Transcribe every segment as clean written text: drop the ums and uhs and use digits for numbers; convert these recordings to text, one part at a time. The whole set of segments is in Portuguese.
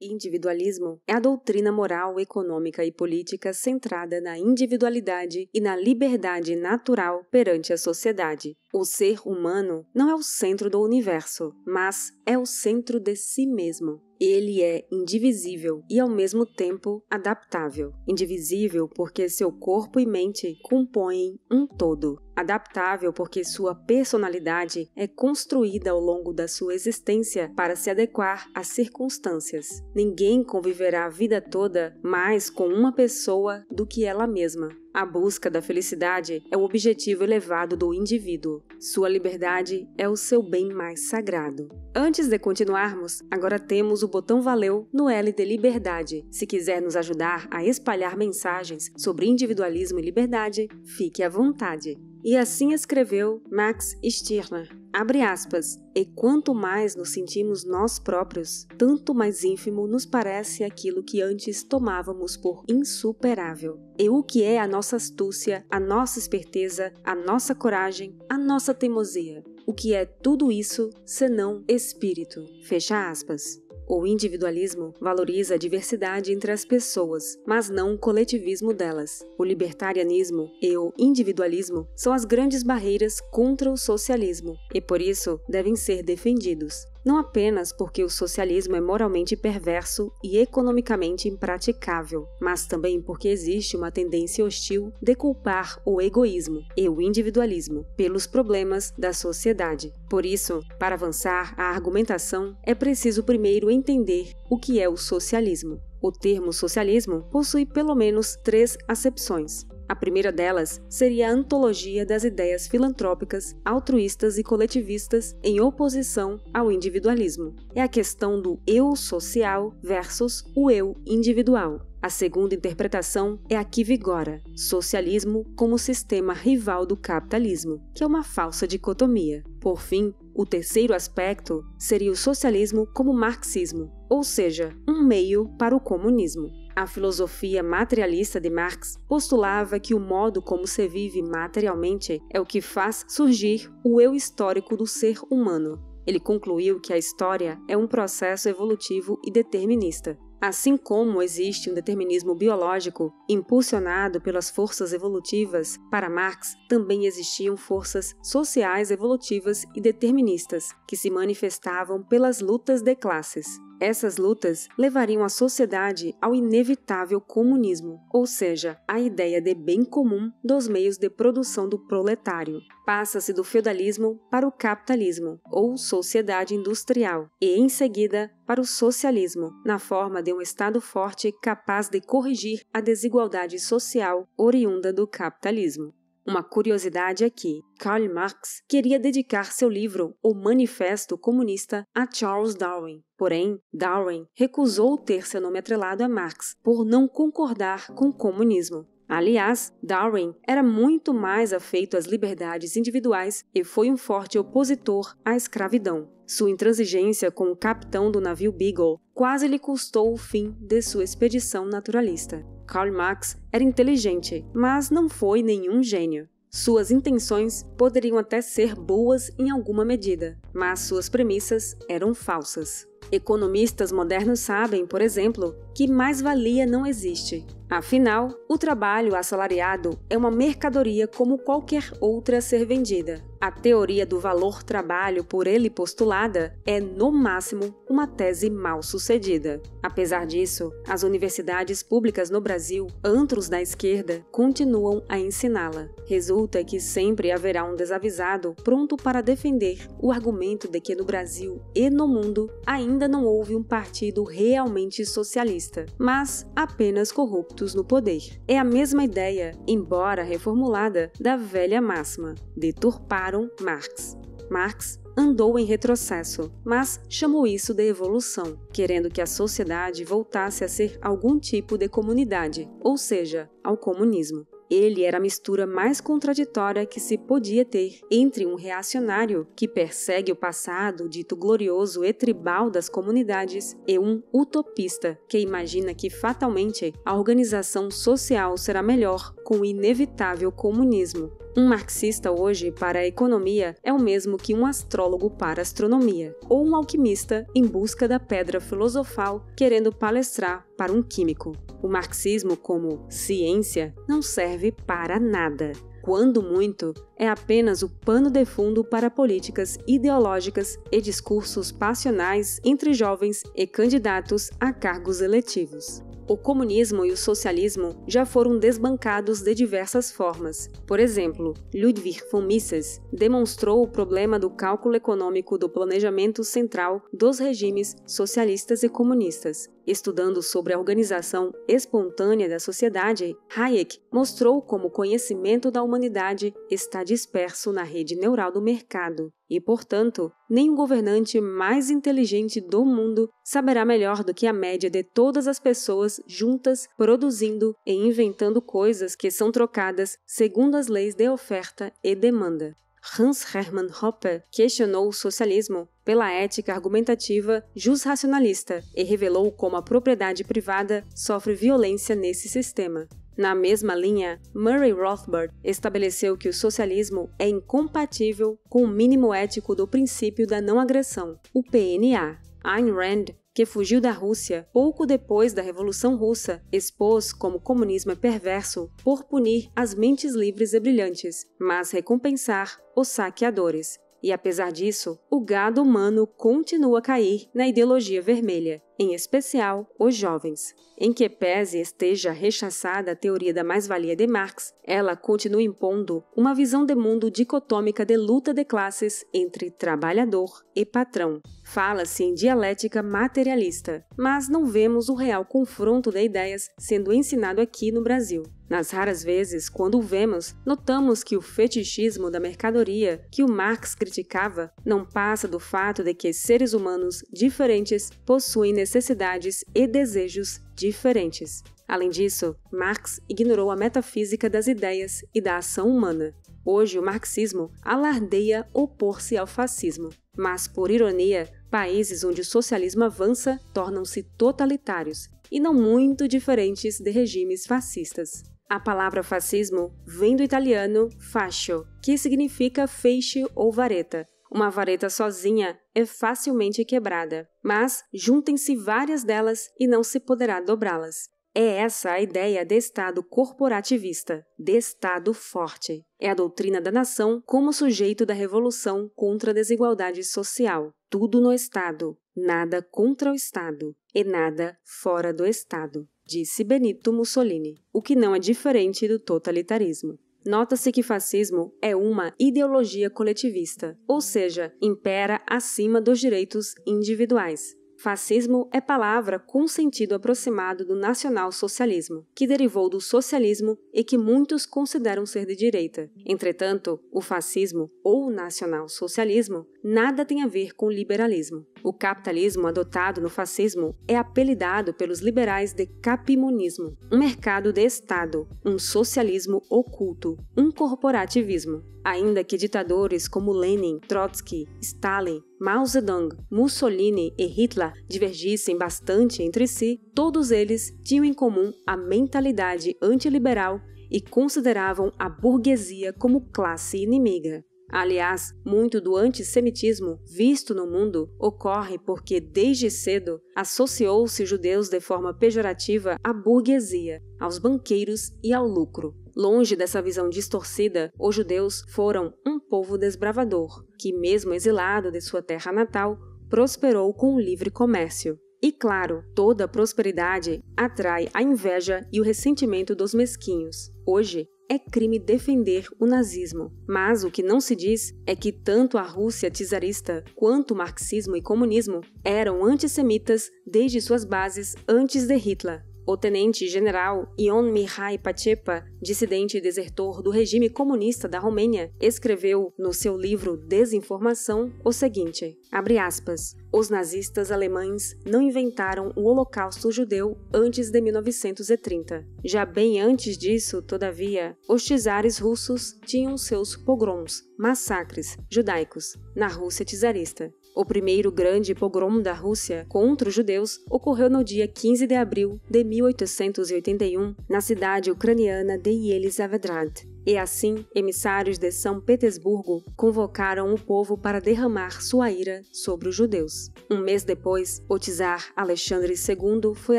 individualismo é a doutrina moral, econômica e política centrada na individualidade e na liberdade natural perante a sociedade. O ser humano não é o centro do universo, mas é o centro de si mesmo. Ele é indivisível e, ao mesmo tempo, adaptável. Indivisível porque seu corpo e mente compõem um todo. Adaptável porque sua personalidade é construída ao longo da sua existência para se adequar às circunstâncias. Ninguém conviverá a vida toda mais com uma pessoa do que ela mesma. A busca da felicidade é o objetivo elevado do indivíduo. Sua liberdade é o seu bem mais sagrado. Antes de continuarmos, agora temos o botão Valeu no L de Liberdade. Se quiser nos ajudar a espalhar mensagens sobre individualismo e liberdade, fique à vontade. E assim escreveu Max Stirner, abre aspas, e quanto mais nos sentimos nós próprios, tanto mais ínfimo nos parece aquilo que antes tomávamos por insuperável. E o que é a nossa astúcia, a nossa esperteza, a nossa coragem, a nossa teimosia? O que é tudo isso, senão espírito? Fecha aspas. O individualismo valoriza a diversidade entre as pessoas, mas não o coletivismo delas. O libertarianismo e o individualismo são as grandes barreiras contra o socialismo e, por isso, devem ser defendidos. Não apenas porque o socialismo é moralmente perverso e economicamente impraticável, mas também porque existe uma tendência hostil de culpar o egoísmo e o individualismo pelos problemas da sociedade. Por isso, para avançar a argumentação, é preciso primeiro entender o que é o socialismo. O termo socialismo possui pelo menos 3 acepções. A primeira delas seria a antologia das ideias filantrópicas, altruístas e coletivistas em oposição ao individualismo. É a questão do eu social versus o eu individual. A segunda interpretação é a que vigora, socialismo como sistema rival do capitalismo, que é uma falsa dicotomia. Por fim, o terceiro aspecto seria o socialismo como marxismo, ou seja, um meio para o comunismo. A filosofia materialista de Marx postulava que o modo como se vive materialmente é o que faz surgir o eu histórico do ser humano. Ele concluiu que a história é um processo evolutivo e determinista. Assim como existe um determinismo biológico impulsionado pelas forças evolutivas, para Marx também existiam forças sociais evolutivas e deterministas que se manifestavam pelas lutas de classes. Essas lutas levariam a sociedade ao inevitável comunismo, ou seja, a ideia de bem comum dos meios de produção do proletário. Passa-se do feudalismo para o capitalismo, ou sociedade industrial, e em seguida para o socialismo, na forma de um Estado forte capaz de corrigir a desigualdade social oriunda do capitalismo. Uma curiosidade é que Karl Marx queria dedicar seu livro O Manifesto Comunista a Charles Darwin. Porém, Darwin recusou ter seu nome atrelado a Marx por não concordar com o comunismo. Aliás, Darwin era muito mais afeito às liberdades individuais e foi um forte opositor à escravidão. Sua intransigência com o capitão do navio Beagle quase lhe custou o fim de sua expedição naturalista. Karl Marx era inteligente, mas não foi nenhum gênio. Suas intenções poderiam até ser boas em alguma medida, mas suas premissas eram falsas. Economistas modernos sabem, por exemplo, que mais-valia não existe. Afinal, o trabalho assalariado é uma mercadoria como qualquer outra a ser vendida. A teoria do valor trabalho por ele postulada é, no máximo, uma tese mal sucedida. Apesar disso, as universidades públicas no Brasil, antros da esquerda, continuam a ensiná-la. Resulta que sempre haverá um desavisado pronto para defender o argumento de que no Brasil e no mundo ainda não houve um partido realmente socialista, mas apenas corrupto no poder. É a mesma ideia, embora reformulada, da velha máxima. Deturparam Marx. Marx andou em retrocesso, mas chamou isso de evolução, querendo que a sociedade voltasse a ser algum tipo de comunidade, ou seja, ao comunismo. Ele era a mistura mais contraditória que se podia ter entre um reacionário que persegue o passado dito glorioso e tribal das comunidades e um utopista que imagina que fatalmente a organização social será melhor com o inevitável comunismo. Um marxista hoje para a economia é o mesmo que um astrólogo para a astronomia, ou um alquimista em busca da pedra filosofal querendo palestrar para um químico. O marxismo, como ciência, não serve para nada. Quando muito, é apenas o pano de fundo para políticas ideológicas e discursos passionais entre jovens e candidatos a cargos eletivos. O comunismo e o socialismo já foram desbancados de diversas formas. Por exemplo, Ludwig von Mises demonstrou o problema do cálculo econômico do planejamento central dos regimes socialistas e comunistas. Estudando sobre a organização espontânea da sociedade, Hayek mostrou como o conhecimento da humanidade está disperso na rede neural do mercado e, portanto, nem o governante mais inteligente do mundo saberá melhor do que a média de todas as pessoas juntas produzindo e inventando coisas que são trocadas segundo as leis de oferta e demanda. Hans Hermann Hoppe questionou o socialismo pela ética argumentativa jusracionalista e revelou como a propriedade privada sofre violência nesse sistema. Na mesma linha, Murray Rothbard estabeleceu que o socialismo é incompatível com o mínimo ético do princípio da não-agressão, o PNA. Ayn Rand, que fugiu da Rússia pouco depois da Revolução Russa, expôs como o comunismo é perverso por punir as mentes livres e brilhantes, mas recompensar os saqueadores. E apesar disso, o gado humano continua a cair na ideologia vermelha, em especial os jovens. Em que pese esteja rechaçada a teoria da mais-valia de Marx, ela continua impondo uma visão de mundo dicotômica de luta de classes entre trabalhador e patrão. Fala-se em dialética materialista, mas não vemos o real confronto de ideias sendo ensinado aqui no Brasil. Nas raras vezes, quando o vemos, notamos que o fetichismo da mercadoria que o Marx criticava não passa do fato de que seres humanos diferentes possuem necessidades e desejos diferentes. Além disso, Marx ignorou a metafísica das ideias e da ação humana. Hoje, o marxismo alardeia opor-se ao fascismo, mas, por ironia, países onde o socialismo avança tornam-se totalitários e não muito diferentes de regimes fascistas. A palavra fascismo vem do italiano fascio, que significa feixe ou vareta. Uma vareta sozinha é facilmente quebrada, mas juntem-se várias delas e não se poderá dobrá-las. É essa a ideia de Estado corporativista, de Estado forte. É a doutrina da nação como sujeito da revolução contra a desigualdade social. Tudo no Estado, nada contra o Estado e nada fora do Estado, disse Benito Mussolini, o que não é diferente do totalitarismo. Nota-se que fascismo é uma ideologia coletivista, ou seja, impera acima dos direitos individuais. Fascismo é palavra com sentido aproximado do nacional-socialismo, que derivou do socialismo e que muitos consideram ser de direita. Entretanto, o fascismo ou nacional-socialismo nada tem a ver com o liberalismo. O capitalismo adotado no fascismo é apelidado pelos liberais de capimonismo, um mercado de Estado, um socialismo oculto, um corporativismo. Ainda que ditadores como Lenin, Trotsky, Stalin, Mao Zedong, Mussolini e Hitler divergissem bastante entre si, todos eles tinham em comum a mentalidade antiliberal e consideravam a burguesia como classe inimiga. Aliás, muito do antissemitismo visto no mundo ocorre porque, desde cedo, associou-se judeus de forma pejorativa à burguesia, aos banqueiros e ao lucro. Longe dessa visão distorcida, os judeus foram um povo desbravador, que, mesmo exilado de sua terra natal, prosperou com o livre comércio. E claro, toda prosperidade atrai a inveja e o ressentimento dos mesquinhos. Hoje, é crime defender o nazismo, mas o que não se diz é que tanto a Rússia czarista quanto o marxismo e comunismo eram antissemitas desde suas bases antes de Hitler. O tenente-general Ion Mihai Pachepa, dissidente e desertor do regime comunista da Romênia, escreveu no seu livro Desinformação o seguinte, abre aspas, os nazistas alemães não inventaram o holocausto judeu antes de 1930. Já bem antes disso, todavia, os czares russos tinham seus pogroms, massacres, judaicos, na Rússia czarista. O primeiro grande pogrom da Rússia contra os judeus ocorreu no dia 15 de abril de 1881, na cidade ucraniana de Yelizavetgrad. E assim, emissários de São Petersburgo convocaram o povo para derramar sua ira sobre os judeus. Um mês depois, o czar Alexandre II foi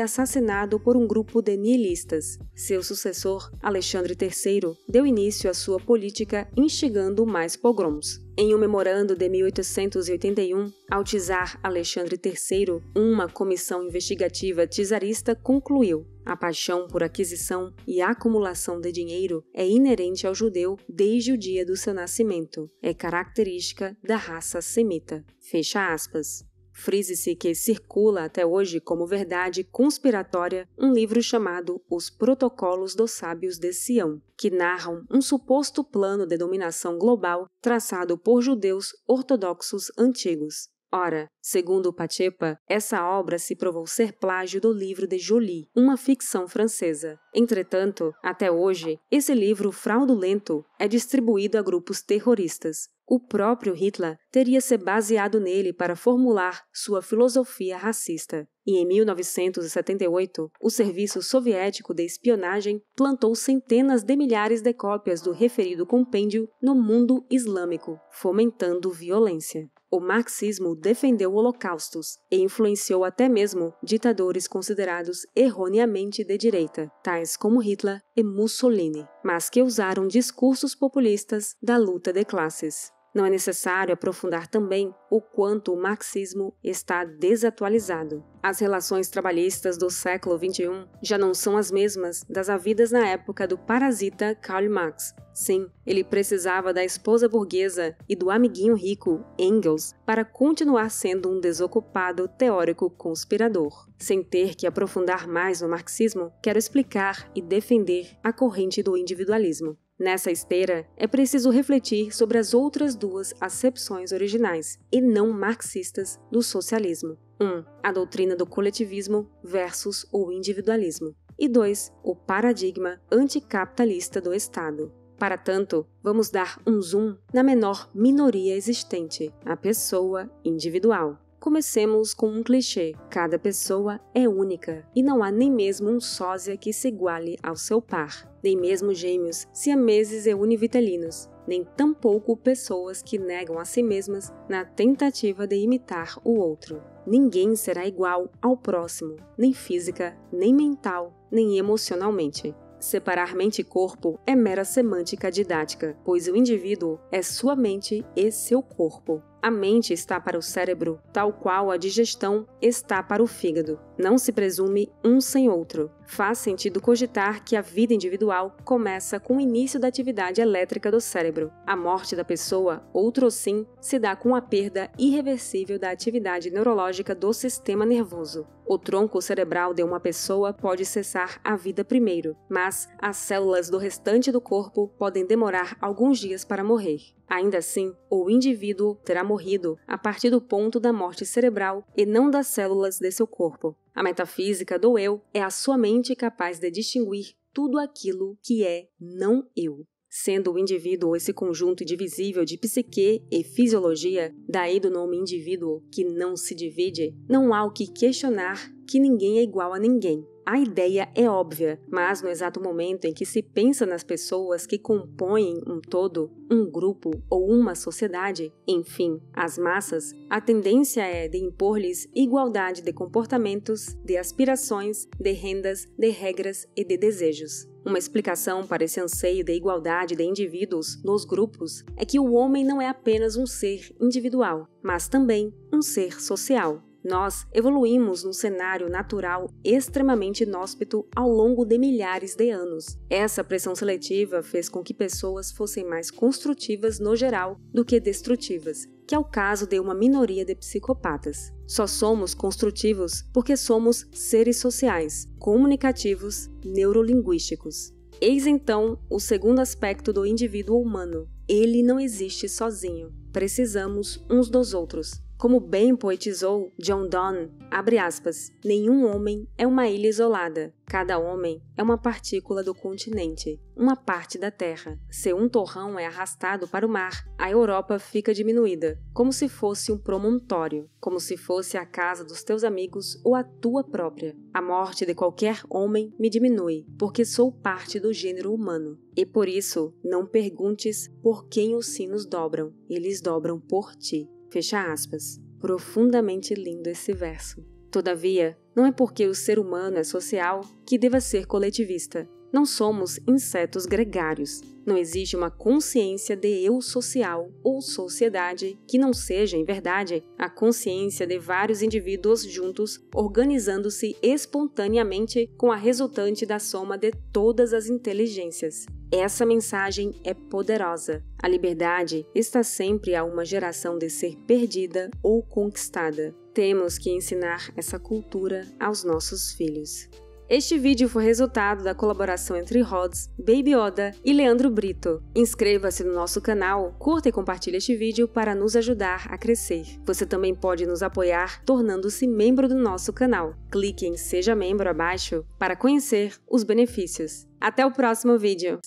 assassinado por um grupo de nihilistas. Seu sucessor, Alexandre III, deu início à sua política instigando mais pogroms. Em um memorando de 1881, ao czar Alexandre III, uma comissão investigativa czarista concluiu: a paixão por aquisição e acumulação de dinheiro é inerente ao judeu desde o dia do seu nascimento. É característica da raça semita. Fecha aspas. Frise-se que circula até hoje como verdade conspiratória um livro chamado Os Protocolos dos Sábios de Sião, que narram um suposto plano de dominação global traçado por judeus ortodoxos antigos. Ora, segundo Pachepa, essa obra se provou ser plágio do livro de Joly, uma ficção francesa. Entretanto, até hoje, esse livro fraudulento é distribuído a grupos terroristas. O próprio Hitler teria se baseado nele para formular sua filosofia racista. E em 1978, o Serviço Soviético de Espionagem plantou centenas de milhares de cópias do referido compêndio no mundo islâmico, fomentando violência. O marxismo defendeu holocaustos e influenciou até mesmo ditadores considerados erroneamente de direita, tais como Hitler e Mussolini, mas que usaram discursos populistas da luta de classes. Não é necessário aprofundar também o quanto o marxismo está desatualizado. As relações trabalhistas do século XXI já não são as mesmas das havidas na época do parasita Karl Marx. Sim, ele precisava da esposa burguesa e do amiguinho rico, Engels, para continuar sendo um desocupado teórico conspirador. Sem ter que aprofundar mais no marxismo, quero explicar e defender a corrente do individualismo. Nessa esteira, é preciso refletir sobre as outras duas acepções originais, e não marxistas, do socialismo. 1. A doutrina do coletivismo versus o individualismo. E 2. O paradigma anticapitalista do Estado. Para tanto, vamos dar um zoom na menor minoria existente, a pessoa individual. Comecemos com um clichê: cada pessoa é única e não há nem mesmo um sósia que se iguale ao seu par, nem mesmo gêmeos, siameses e univitelinos, nem tampouco pessoas que negam a si mesmas na tentativa de imitar o outro. Ninguém será igual ao próximo, nem física, nem mental, nem emocionalmente. Separar mente e corpo é mera semântica didática, pois o indivíduo é sua mente e seu corpo. A mente está para o cérebro, tal qual a digestão está para o fígado. Não se presume um sem outro. Faz sentido cogitar que a vida individual começa com o início da atividade elétrica do cérebro. A morte da pessoa, outrossim, se dá com a perda irreversível da atividade neurológica do sistema nervoso. O tronco cerebral de uma pessoa pode cessar a vida primeiro, mas as células do restante do corpo podem demorar alguns dias para morrer. Ainda assim, o indivíduo terá morrido a partir do ponto da morte cerebral e não das células de seu corpo. A metafísica do eu é a sua mente capaz de distinguir tudo aquilo que é não eu. Sendo o indivíduo esse conjunto indivisível de psique e fisiologia, daí do nome indivíduo, que não se divide, não há o que questionar que ninguém é igual a ninguém. A ideia é óbvia, mas no exato momento em que se pensa nas pessoas que compõem um todo, um grupo ou uma sociedade, enfim, as massas, a tendência é de impor-lhes igualdade de comportamentos, de aspirações, de rendas, de regras e de desejos. Uma explicação para esse anseio de igualdade de indivíduos nos grupos é que o homem não é apenas um ser individual, mas também um ser social. Nós evoluímos num cenário natural extremamente inóspito ao longo de milhares de anos. Essa pressão seletiva fez com que pessoas fossem mais construtivas no geral do que destrutivas, que é o caso de uma minoria de psicopatas. Só somos construtivos porque somos seres sociais, comunicativos, neurolinguísticos. Eis então o segundo aspecto do indivíduo humano. Ele não existe sozinho. Precisamos uns dos outros. Como bem poetizou John Donne, abre aspas, nenhum homem é uma ilha isolada. Cada homem é uma partícula do continente, uma parte da terra. Se um torrão é arrastado para o mar, a Europa fica diminuída, como se fosse um promontório, como se fosse a casa dos teus amigos ou a tua própria. A morte de qualquer homem me diminui, porque sou parte do gênero humano. E por isso, não perguntes por quem os sinos dobram, eles dobram por ti. Fecha aspas. Profundamente lindo esse verso. Todavia, não é porque o ser humano é social que deva ser coletivista. Não somos insetos gregários. Não existe uma consciência de eu social ou sociedade que não seja, em verdade, a consciência de vários indivíduos juntos, organizando-se espontaneamente com a resultante da soma de todas as inteligências. Essa mensagem é poderosa. A liberdade está sempre a uma geração de ser perdida ou conquistada. Temos que ensinar essa cultura aos nossos filhos. Este vídeo foi resultado da colaboração entre Rhodes, Baby Oda e Leandro Brito. Inscreva-se no nosso canal, curta e compartilhe este vídeo para nos ajudar a crescer. Você também pode nos apoiar tornando-se membro do nosso canal. Clique em Seja Membro abaixo para conhecer os benefícios. Até o próximo vídeo!